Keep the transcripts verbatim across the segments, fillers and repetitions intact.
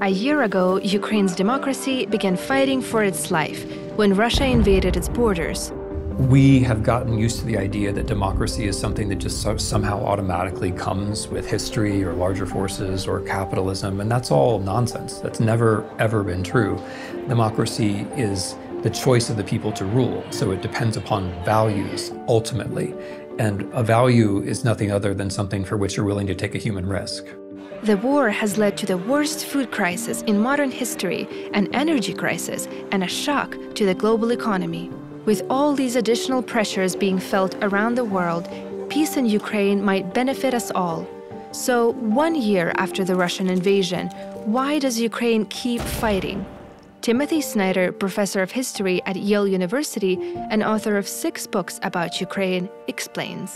A year ago, Ukraine's democracy began fighting for its life when Russia invaded its borders. We have gotten used to the idea that democracy is something that just so somehow automatically comes with history or larger forces or capitalism, and that's all nonsense. That's never, ever been true. Democracy is the choice of the people to rule, so it depends upon values, ultimately. And a value is nothing other than something for which you're willing to take a human risk. The war has led to the worst food crisis in modern history, an energy crisis, and a shock to the global economy. With all these additional pressures being felt around the world, peace in Ukraine might benefit us all. So, one year after the Russian invasion, why does Ukraine keep fighting? Timothy Snyder, professor of history at Yale University and author of six books about Ukraine, explains.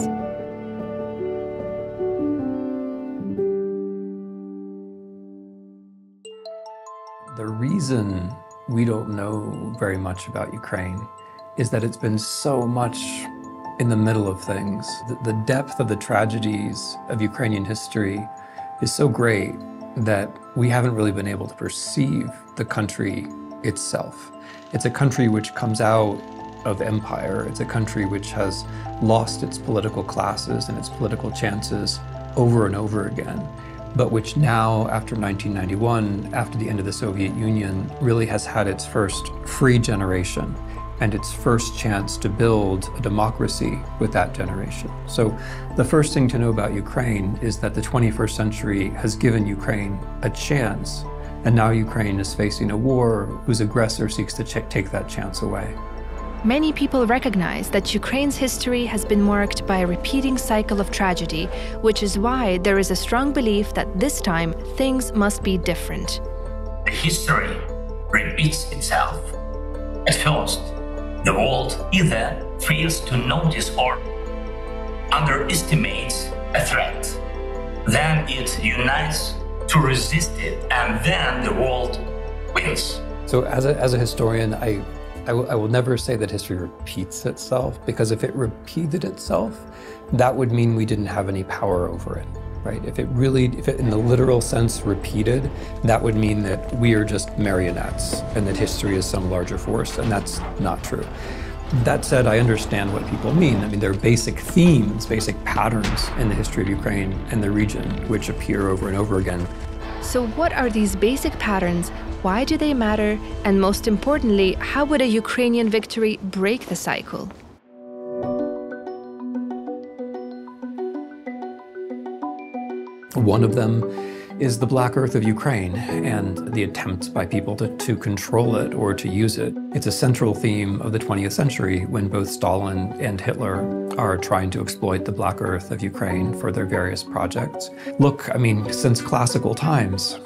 The reason we don't know very much about Ukraine is that it's been so much in the middle of things. The, the depth of the tragedies of Ukrainian history is so great that we haven't really been able to perceive the country itself. It's a country which comes out of empire. It's a country which has lost its political classes and its political chances over and over again, but which now, after nineteen ninety-one, after the end of the Soviet Union, really has had its first free generation and its first chance to build a democracy with that generation. So the first thing to know about Ukraine is that the twenty-first century has given Ukraine a chance, and now Ukraine is facing a war whose aggressor seeks to take that chance away. Many people recognize that Ukraine's history has been marked by a repeating cycle of tragedy, which is why there is a strong belief that this time things must be different. The history repeats itself. At first, the world either fails to notice or underestimates a threat. Then it unites to resist it, and then the world wins. So as a, as a historian, I, I, I will never say that history repeats itself, because if it repeated itself, that would mean we didn't have any power over it, right? If it really, if it in the literal sense repeated, that would mean that we are just marionettes and that history is some larger force, and that's not true. That said, I understand what people mean. I mean, there are basic themes, basic patterns in the history of Ukraine and the region which appear over and over again. So what are these basic patterns? Why do they matter? And most importantly, how would a Ukrainian victory break the cycle? One of them is the Black Earth of Ukraine and the attempts by people to, to control it or to use it. It's a central theme of the twentieth century when both Stalin and Hitler are trying to exploit the Black Earth of Ukraine for their various projects. Look, I mean, since classical times,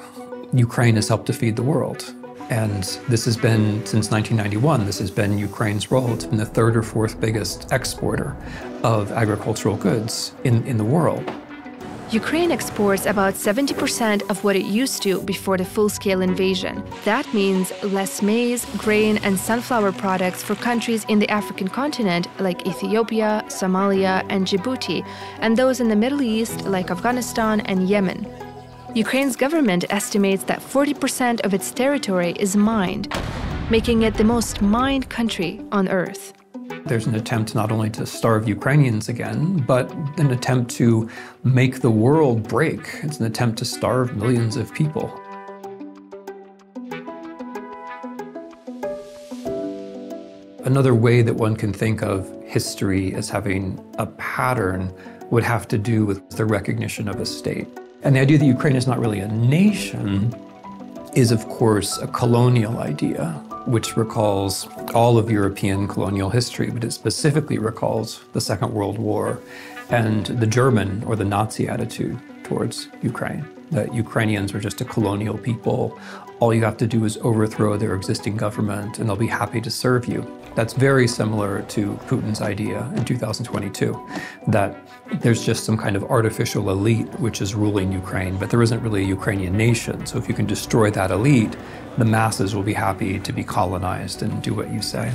Ukraine has helped to feed the world. And this has been, since nineteen ninety-one, this has been Ukraine's role. It's been the third or fourth biggest exporter of agricultural goods in, in the world. Ukraine exports about seventy percent of what it used to before the full-scale invasion. That means less maize, grain, and sunflower products for countries in the African continent like Ethiopia, Somalia, and Djibouti, and those in the Middle East like Afghanistan and Yemen. Ukraine's government estimates that forty percent of its territory is mined, making it the most mined country on Earth. There's an attempt not only to starve Ukrainians again, but an attempt to make the world break. It's an attempt to starve millions of people. Another way that one can think of history as having a pattern would have to do with the recognition of a state. And the idea that Ukraine is not really a nation is, of course, a colonial idea, which recalls all of European colonial history, but it specifically recalls the Second World War and the German or the Nazi attitude towards Ukraine, that Ukrainians are just a colonial people. All you have to do is overthrow their existing government and they'll be happy to serve you. That's very similar to Putin's idea in two thousand twenty-two, that there's just some kind of artificial elite which is ruling Ukraine, but there isn't really a Ukrainian nation. So if you can destroy that elite, the masses will be happy to be colonized and do what you say.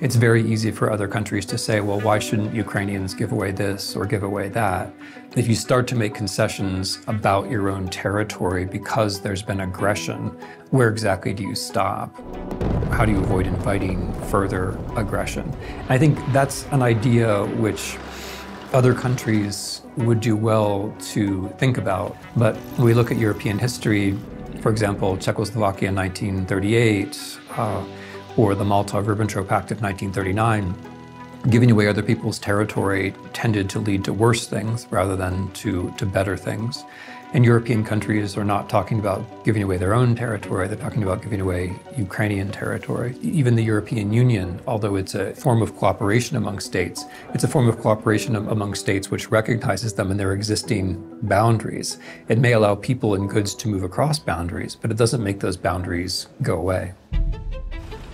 It's very easy for other countries to say, well, why shouldn't Ukrainians give away this or give away that? If you start to make concessions about your own territory because there's been aggression, where exactly do you stop? How do you avoid inviting further aggression? I think that's an idea which other countries would do well to think about. But when we look at European history, for example, Czechoslovakia in nineteen thirty-eight, uh, or the Molotov-Ribbentrop Pact of nineteen thirty-nine, giving away other people's territory tended to lead to worse things rather than to, to better things. And European countries are not talking about giving away their own territory, they're talking about giving away Ukrainian territory. Even the European Union, although it's a form of cooperation among states, it's a form of cooperation among states which recognizes them in their existing boundaries. It may allow people and goods to move across boundaries, but it doesn't make those boundaries go away.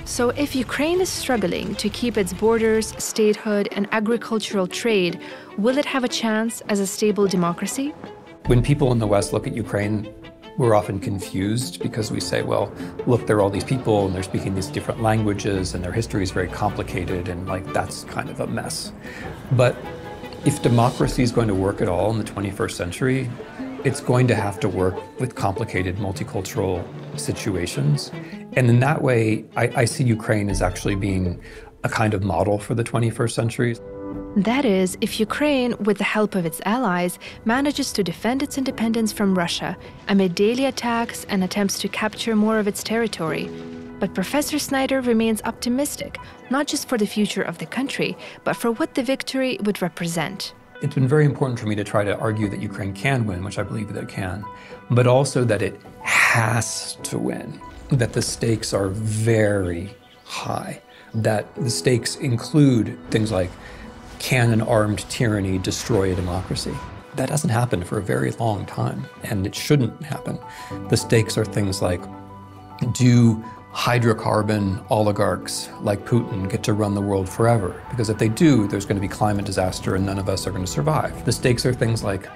So if Ukraine is struggling to keep its borders, statehood, and agricultural trade, will it have a chance as a stable democracy? When people in the West look at Ukraine, we're often confused because we say, well, look, there are all these people and they're speaking these different languages and their history is very complicated and like that's kind of a mess. But if democracy is going to work at all in the twenty-first century, it's going to have to work with complicated multicultural situations. And in that way, I, I see Ukraine as actually being a kind of model for the twenty-first century. That is, if Ukraine, with the help of its allies, manages to defend its independence from Russia amid daily attacks and attempts to capture more of its territory. But Professor Snyder remains optimistic, not just for the future of the country, but for what the victory would represent. It's been very important for me to try to argue that Ukraine can win, which I believe that it can, but also that it has to win, that the stakes are very high, that the stakes include things like, can an armed tyranny destroy a democracy? That hasn't happened for a very long time, and it shouldn't happen. The stakes are things like, do hydrocarbon oligarchs like Putin get to run the world forever? Because if they do, there's going to be climate disaster and none of us are going to survive. The stakes are things like,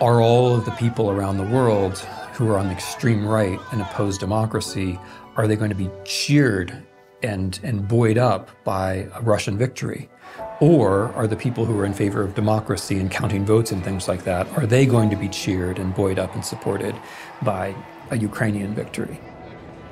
are all of the people around the world who are on the extreme right and oppose democracy, are they going to be cheered and, and buoyed up by a Russian victory? Or are the people who are in favor of democracy and counting votes and things like that, are they going to be cheered and buoyed up and supported by a Ukrainian victory?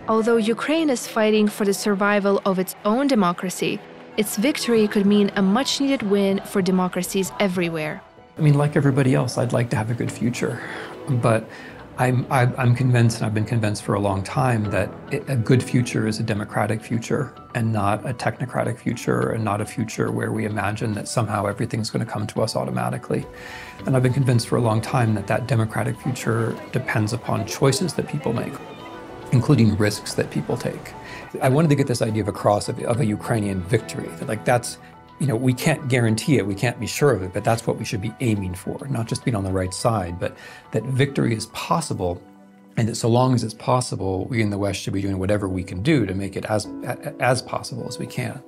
Although Ukraine is fighting for the survival of its own democracy, its victory could mean a much-needed win for democracies everywhere. I mean, like everybody else, I'd like to have a good future, but I'm, I'm convinced, and I've been convinced for a long time, that a good future is a democratic future and not a technocratic future and not a future where we imagine that somehow everything's going to come to us automatically. And I've been convinced for a long time that that democratic future depends upon choices that people make, including risks that people take. I wanted to get this idea across of, of a Ukrainian victory, that like that's, you know, we can't guarantee it, we can't be sure of it, but that's what we should be aiming for, not just being on the right side, but that victory is possible, and that so long as it's possible, we in the West should be doing whatever we can do to make it as, as possible as we can.